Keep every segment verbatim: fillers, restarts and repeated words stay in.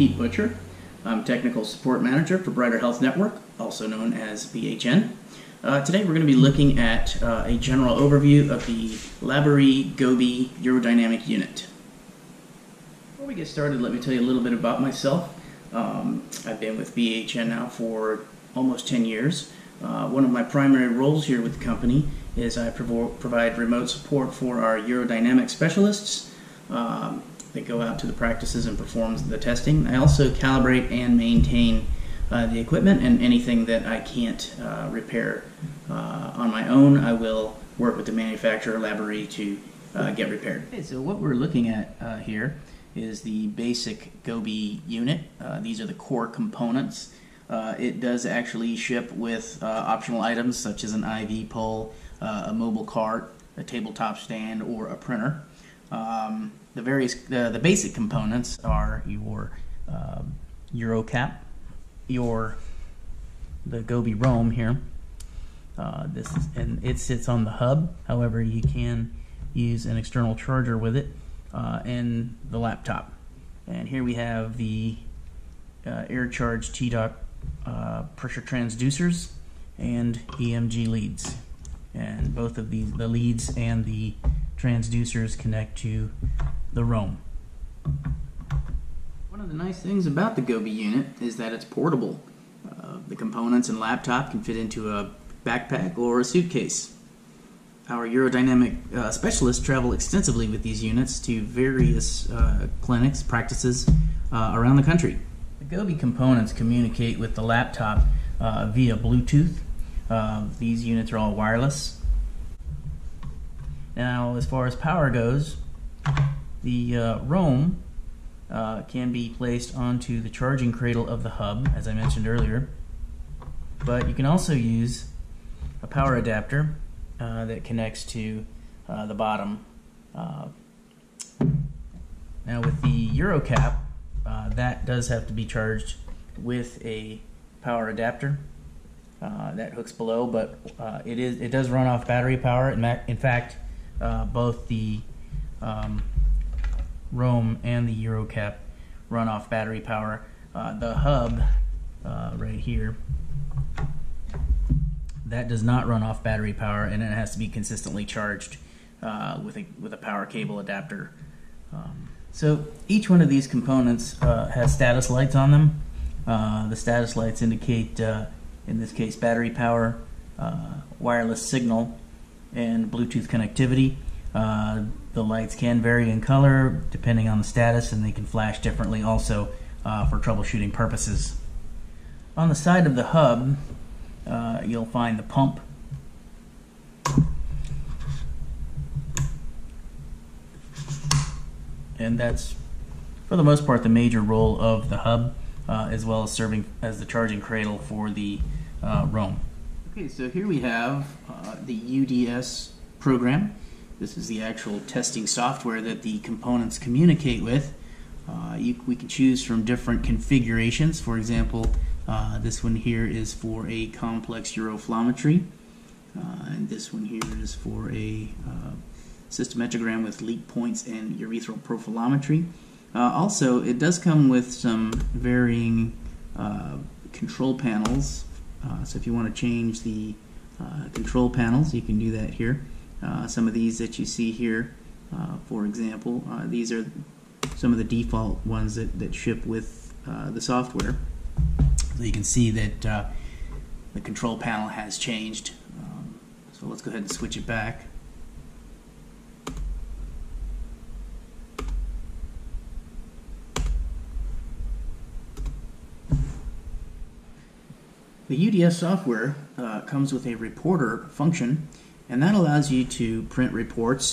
Pete Butcher. I'm Technical Support Manager for Brighter Health Network, also known as B H N. Uh, today we're going to be looking at uh, a general overview of the Laborie Goby Urodynamic Unit. Before we get started, let me tell you a little bit about myself. Um, I've been with B H N now for almost ten years. Uh, one of my primary roles here with the company is I prov provide remote support for our urodynamic specialists um, that go out to the practices and perform the testing. I also calibrate and maintain uh, the equipment, and anything that I can't uh, repair uh, on my own, I will work with the manufacturer, Laborie, to uh, get repaired. Okay, so what we're looking at uh, here is the basic Goby unit. Uh, these are the core components. Uh, it does actually ship with uh, optional items such as an I V pole, uh, a mobile cart, a tabletop stand, or a printer. Um, the various uh, the basic components are your uh, UroCap, your the Goby Rome here. Uh, this is, and it sits on the hub. However, you can use an external charger with it, uh, and the laptop. And here we have the uh, air-charged T-dock Uh, pressure transducers and E M G leads, and both of these, the leads and the transducers, connect to the ROM. One of the nice things about the Goby unit is that it's portable. Uh, the components and laptop can fit into a backpack or a suitcase. Our urodynamic uh, specialists travel extensively with these units to various uh, clinics, practices uh, around the country. The Goby components communicate with the laptop uh, via Bluetooth. Uh, these units are all wireless. Now, as far as power goes, the uh, ROM uh, can be placed onto the charging cradle of the hub, as I mentioned earlier, but you can also use a power adapter uh, that connects to uh, the bottom. Uh, now, with the UroCap, Uh, that does have to be charged with a power adapter uh, that hooks below, but uh, it is it does run off battery power. In fact, uh, both the um, ROM and the UroCap run off battery power. Uh, the hub uh, right here, that does not run off battery power, and it has to be consistently charged uh, with a with a power cable adapter. Um, So each one of these components uh, has status lights on them. Uh, the status lights indicate, uh, in this case, battery power, uh, wireless signal, and Bluetooth connectivity. Uh, the lights can vary in color depending on the status, and they can flash differently also uh, for troubleshooting purposes. On the side of the hub, uh, you'll find the pump, and that's, for the most part, the major role of the hub, uh, as well as serving as the charging cradle for the uh, ROM. Okay, so here we have uh, the U D S program. This is the actual testing software that the components communicate with. Uh, you, we can choose from different configurations. For example, uh, this one here is for a complex uroflowmetry, uh, and this one here is for a uh, systometrogram with leak points and urethral profilometry. Uh, also, it does come with some varying uh, control panels. Uh, so if you want to change the uh, control panels, you can do that here. Uh, some of these that you see here, uh, for example, uh, these are some of the default ones that, that ship with uh, the software. So you can see that uh, the control panel has changed. Um, so let's go ahead and switch it back. The U D S software uh, comes with a reporter function, and that allows you to print reports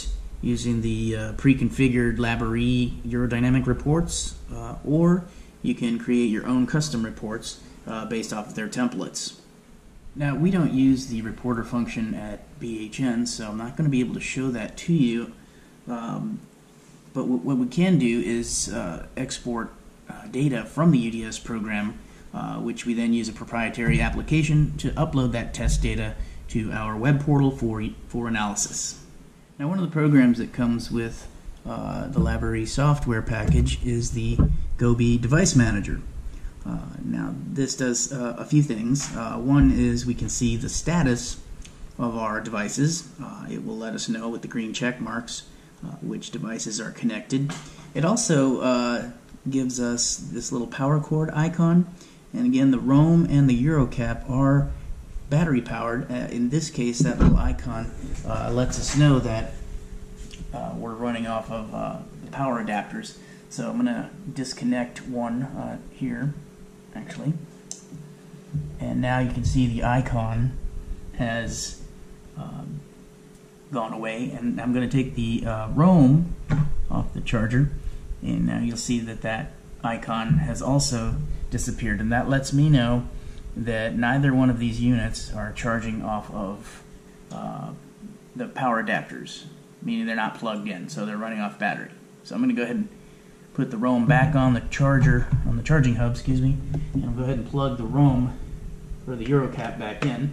using the uh, pre-configured Laborie urodynamic reports, uh, or you can create your own custom reports uh, based off of their templates. Now, we don't use the reporter function at B H N, so I'm not going to be able to show that to you, um, but what we can do is uh, export uh, data from the U D S program, Uh, which we then use a proprietary application to upload that test data to our web portal for, for analysis. Now, one of the programs that comes with uh, the Laborie software package is the Goby Device Manager. Uh, now this does uh, a few things. Uh, one is we can see the status of our devices. Uh, it will let us know with the green check marks uh, which devices are connected. It also uh, gives us this little power cord icon, and again the Roam and the UroCap are battery powered. Uh, in this case that little icon uh, lets us know that uh, we're running off of uh, the power adapters. So I'm going to disconnect one uh, here actually, and now you can see the icon has um, gone away, and I'm going to take the uh, Roam off the charger, and now you'll see that that icon has also disappeared, and that lets me know that neither one of these units are charging off of uh, the power adapters, meaning they're not plugged in, so they're running off battery. So I'm going to go ahead and put the Roam back on the charger, on the charging hub, excuse me, and I'll go ahead and plug the Roam or the UroCap back in.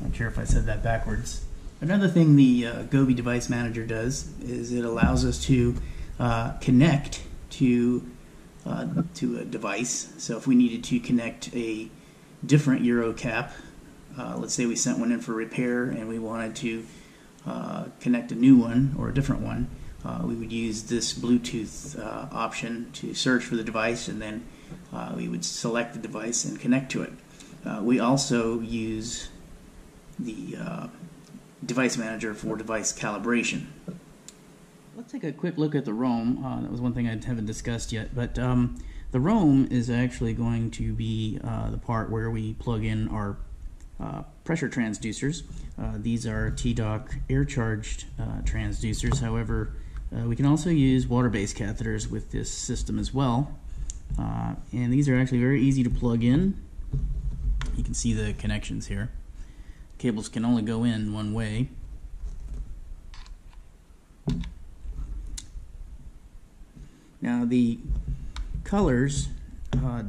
Not sure if I said that backwards. Another thing the uh, Goby Device Manager does is it allows us to uh, connect to uh, to a device. So if we needed to connect a different UroCap, uh, let's say we sent one in for repair and we wanted to uh, connect a new one or a different one, uh, we would use this Bluetooth uh, option to search for the device, and then uh, we would select the device and connect to it. Uh, we also use the uh, Device Manager for device calibration. Let's take a quick look at the Roam. Uh, that was one thing I haven't discussed yet, but um, the Roam is actually going to be uh, the part where we plug in our uh, pressure transducers. Uh, these are T-dock air-charged uh, transducers. However, uh, we can also use water-based catheters with this system as well, uh, and these are actually very easy to plug in. You can see the connections here. Cables can only go in one way. Now the colors, uh,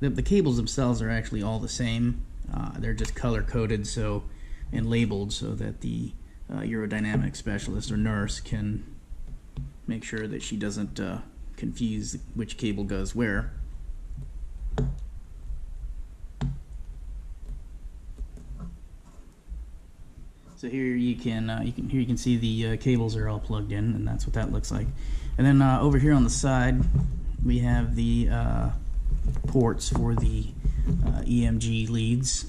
the, the cables themselves are actually all the same. Uh, they're just color coded so and labeled so that the uh, urodynamic specialist or nurse can make sure that she doesn't uh, confuse which cable goes where. So here you can uh, you can here you can see the uh, cables are all plugged in, and that's what that looks like. And then uh, over here on the side we have the uh, ports for the uh, E M G leads,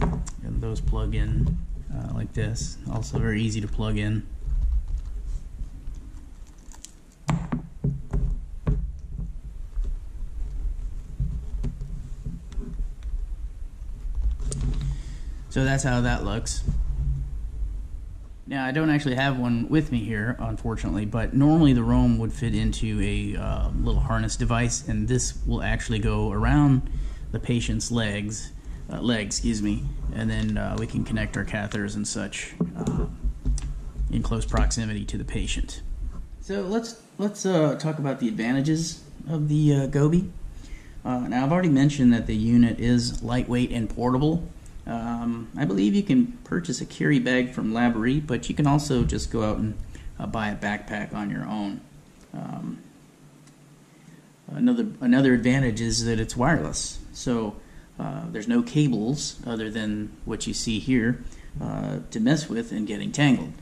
and those plug in uh, like this. Also very easy to plug in. So that's how that looks. Now I don't actually have one with me here, unfortunately, but normally the Roam would fit into a uh, little harness device, and this will actually go around the patient's legs, uh, leg, excuse me, and then uh, we can connect our catheters and such uh, in close proximity to the patient. So let's let's uh, talk about the advantages of the uh, Goby. Uh, now I've already mentioned that the unit is lightweight and portable. Um, I believe you can purchase a carry bag from Laborie, but you can also just go out and uh, buy a backpack on your own. Um, another another advantage is that it's wireless, so uh, there's no cables other than what you see here uh, to mess with and getting tangled.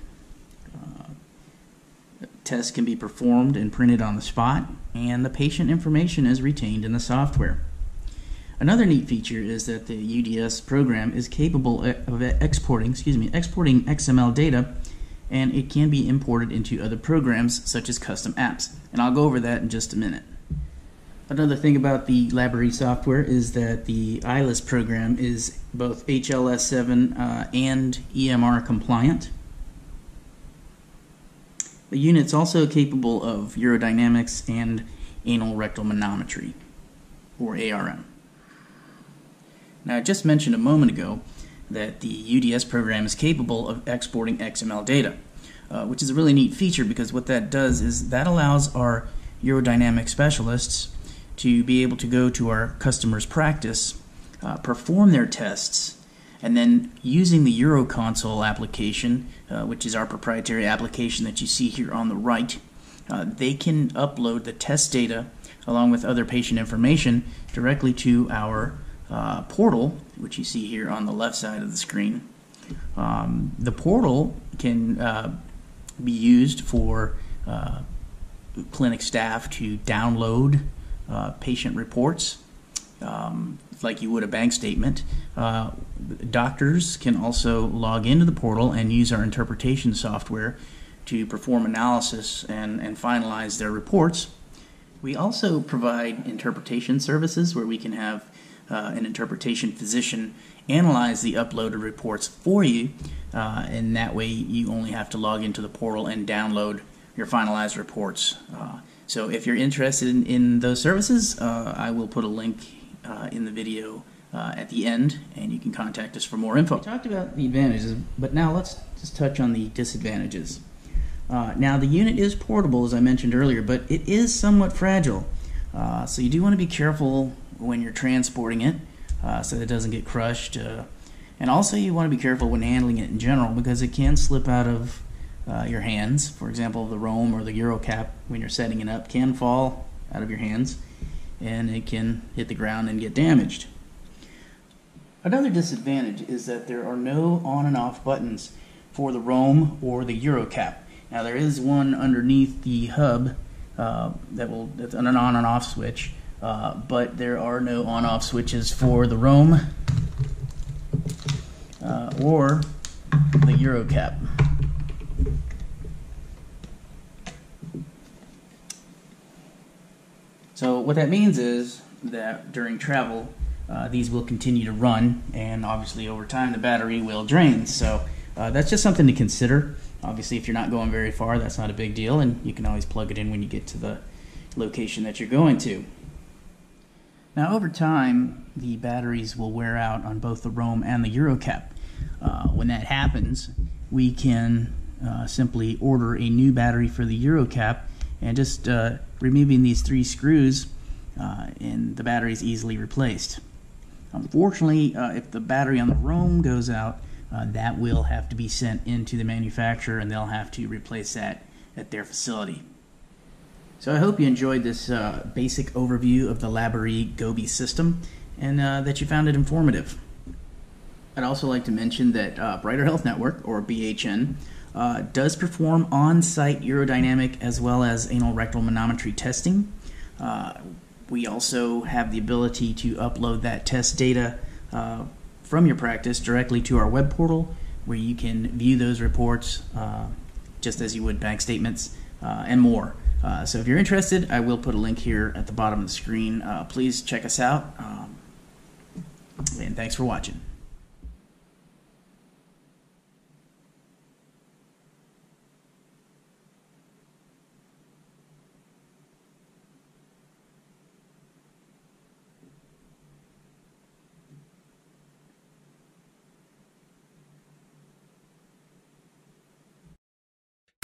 Uh, tests can be performed and printed on the spot, and the patient information is retained in the software. Another neat feature is that the U D S program is capable of exporting, excuse me, exporting X M L data, and it can be imported into other programs such as custom apps. And I'll go over that in just a minute. Another thing about the Laborie software is that the I L I S program is both H L S seven uh, and E M R compliant. The unit's also capable of urodynamics and anal rectal manometry, or A R M. Now, I just mentioned a moment ago that the U D S program is capable of exporting X M L data, uh, which is a really neat feature, because what that does is that allows our urodynamic specialists to be able to go to our customer's practice, uh, perform their tests, and then using the UroConsole application, uh, which is our proprietary application that you see here on the right, uh, they can upload the test data along with other patient information directly to our uh, portal, which you see here on the left side of the screen. Um, the portal can uh, be used for uh, clinic staff to download uh, patient reports, um, like you would a bank statement. Uh, doctors can also log into the portal and use our interpretation software to perform analysis and, and finalize their reports. We also provide interpretation services where we can have uh, an interpretation physician analyze the uploaded reports for you, uh, and that way you only have to log into the portal and download your finalized reports. Uh, so if you're interested in, in those services, uh, I will put a link uh, in the video uh, at the end, and you can contact us for more info. We talked about the advantages, but now let's just touch on the disadvantages. Uh, now, the unit is portable, as I mentioned earlier, but it is somewhat fragile. Uh, so you do want to be careful when you're transporting it uh, so that it doesn't get crushed. Uh, and also you want to be careful when handling it in general, because it can slip out of uh, your hands. For example, the Roam or the UroCap, when you're setting it up, can fall out of your hands, and it can hit the ground and get damaged. Another disadvantage is that there are no on and off buttons for the Roam or the UroCap. Now, there is one underneath the hub uh, that will that's an on and off switch, uh, but there are no on-off switches for the Roam uh, or the UroCap. So what that means is that during travel, uh, these will continue to run, and obviously over time the battery will drain. So uh, that's just something to consider. Obviously, if you're not going very far, that's not a big deal, and you can always plug it in when you get to the location that you're going to. Now, over time, the batteries will wear out on both the Roam and the UroCap. Uh, when that happens, we can uh, simply order a new battery for the UroCap, and just uh, removing these three screws, uh, and the battery is easily replaced. Unfortunately, uh, if the battery on the Roam goes out, Uh, that will have to be sent into the manufacturer, and they'll have to replace that at their facility. So I hope you enjoyed this uh, basic overview of the Laborie Goby system, and uh, that you found it informative. I'd also like to mention that uh, Brighter Health Network, or B H N, uh, does perform on-site urodynamic as well as anal rectal manometry testing. Uh, we also have the ability to upload that test data uh, from your practice directly to our web portal, where you can view those reports uh, just as you would bank statements uh, and more. Uh, so if you're interested, I will put a link here at the bottom of the screen. Uh, please check us out, um, and thanks for watching.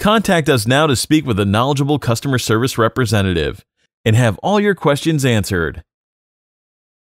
Contact us now to speak with a knowledgeable customer service representative and have all your questions answered.